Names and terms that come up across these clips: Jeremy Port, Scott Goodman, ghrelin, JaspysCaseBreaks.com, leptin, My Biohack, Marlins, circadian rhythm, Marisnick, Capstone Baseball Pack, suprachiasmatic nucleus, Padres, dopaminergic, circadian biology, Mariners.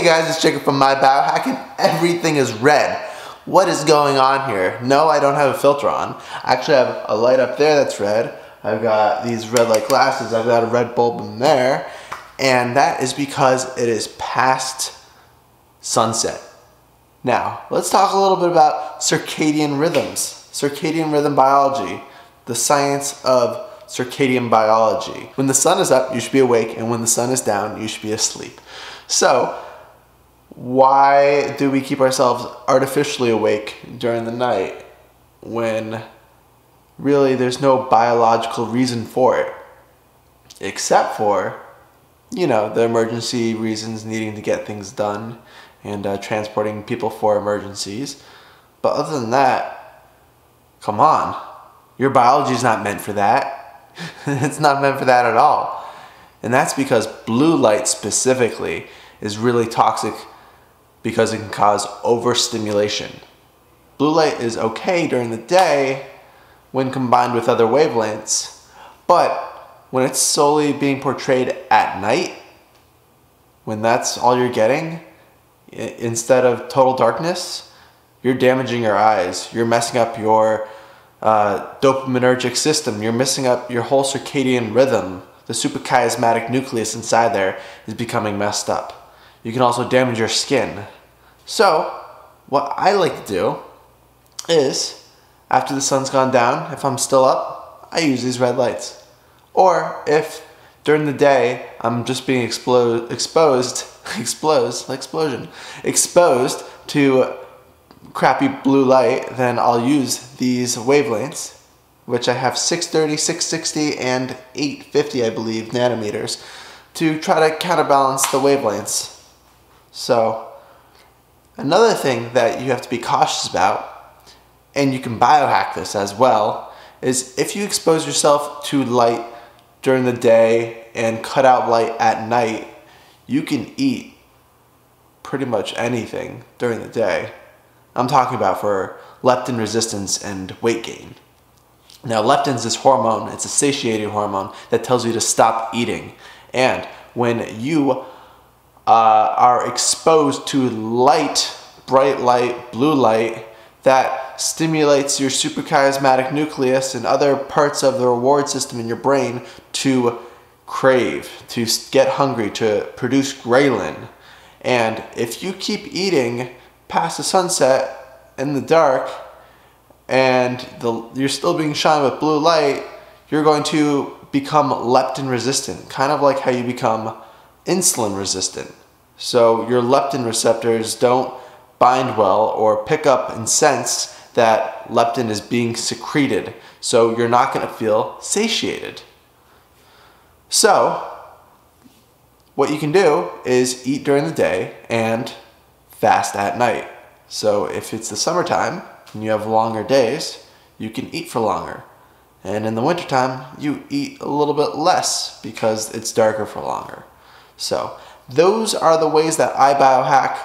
Hey guys, it's Jacob from My Biohack and everything is red. What is going on here? No, I don't have a filter on. I actually have a light up there that's red. I've got these red light glasses. I've got a red bulb in there. And that is because it is past sunset. Now, let's talk a little bit about circadian rhythms, circadian rhythm biology, the science of circadian biology. When the sun is up, you should be awake, and when the sun is down, you should be asleep. So, why do we keep ourselves artificially awake during the night when really there's no biological reason for it? Except for, you know, the emergency reasons, needing to get things done and transporting people for emergencies. But other than that, come on. Your biology is not meant for that. It's not meant for that at all. And that's because blue light specifically is really toxic because it can cause overstimulation. Blue light is okay during the day when combined with other wavelengths, but when it's solely being portrayed at night, when that's all you're getting, instead of total darkness, you're damaging your eyes. You're messing up your dopaminergic system. You're messing up your whole circadian rhythm. The suprachiasmatic nucleus inside there is becoming messed up. You can also damage your skin. So, what I like to do is, after the sun's gone down, if I'm still up, I use these red lights. Or if during the day I'm just being exposed to crappy blue light, then I'll use these wavelengths, which I have 630, 660, and 850, I believe, nanometers, to try to counterbalance the wavelengths. So, another thing that you have to be cautious about, and you can biohack this as well, is if you expose yourself to light during the day and cut out light at night, you can eat pretty much anything during the day. I'm talking about for leptin resistance and weight gain. Now, leptin is this hormone, it's a satiety hormone that tells you to stop eating. And when you are exposed to light, bright light, blue light, that stimulates your suprachiasmatic nucleus and other parts of the reward system in your brain to crave, to get hungry, to produce ghrelin. And if you keep eating past the sunset in the dark, and you're still being shined with blue light, you're going to become leptin resistant, kind of like how you become insulin resistant. So your leptin receptors don't bind well or pick up and sense that leptin is being secreted, so you're not going to feel satiated. So what you can do is eat during the day and fast at night. So if it's the summertime, and you have longer days, you can eat for longer. And in the wintertime, you eat a little bit less because it's darker for longer. So those are the ways that I biohack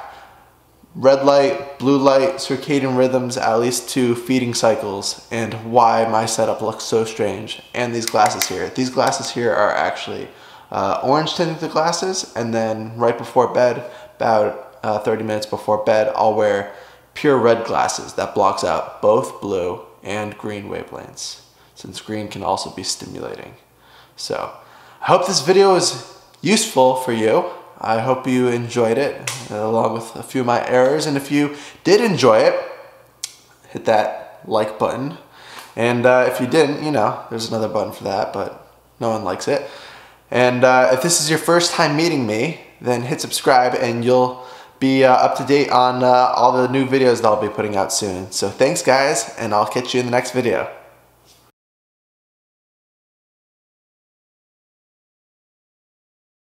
red light, blue light, circadian rhythms, at least 2 feeding cycles, and why my setup looks so strange. And these glasses here. These glasses here are actually orange tinted glasses, and then right before bed, about 30 minutes before bed, I'll wear pure red glasses that blocks out both blue and green wavelengths, since green can also be stimulating. So I hope this video is useful for you. I hope you enjoyed it, along with a few of my errors. And if you did enjoy it, hit that like button. And if you didn't, you know, there's another button for that, but no one likes it. And if this is your first time meeting me, then hit subscribe and you'll be up to date on all the new videos that I'll be putting out soon. So thanks guys, and I'll catch you in the next video.